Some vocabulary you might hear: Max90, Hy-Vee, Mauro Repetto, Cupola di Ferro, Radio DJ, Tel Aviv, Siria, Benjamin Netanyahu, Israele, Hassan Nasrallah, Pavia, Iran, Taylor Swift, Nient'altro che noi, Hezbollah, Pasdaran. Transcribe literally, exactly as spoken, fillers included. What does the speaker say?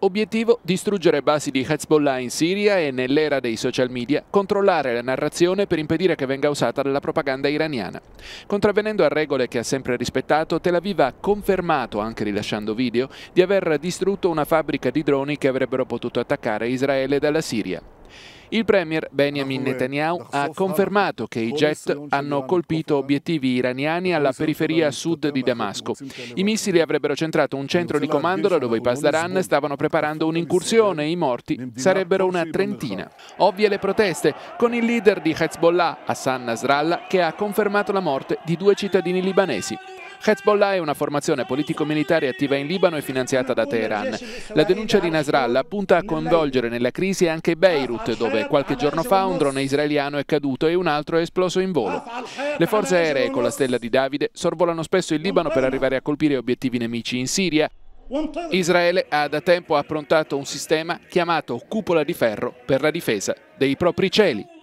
Obiettivo: distruggere basi di Hezbollah in Siria e, nell'era dei social media, controllare la narrazione per impedire che venga usata dalla propaganda iraniana. Contravvenendo a regole che ha sempre rispettato, Tel Aviv ha confermato, anche rilasciando video, di aver distrutto una fabbrica di droni che avrebbero potuto attaccare Israele dalla Siria. Il premier Benjamin Netanyahu ha confermato che i jet hanno colpito obiettivi iraniani alla periferia sud di Damasco. I missili avrebbero centrato un centro di comando da dove i Pasdaran stavano preparando un'incursione e i morti sarebbero una trentina. Ovvie le proteste, con il leader di Hezbollah, Hassan Nasrallah, che ha confermato la morte di due cittadini libanesi. Hezbollah è una formazione politico-militare attiva in Libano e finanziata da Teheran. La denuncia di Nasrallah punta a coinvolgere nella crisi anche Beirut, dove qualche giorno fa un drone israeliano è caduto e un altro è esploso in volo. Le forze aeree con la stella di Davide sorvolano spesso il Libano per arrivare a colpire obiettivi nemici in Siria. Israele ha da tempo approntato un sistema chiamato Cupola di Ferro per la difesa dei propri cieli.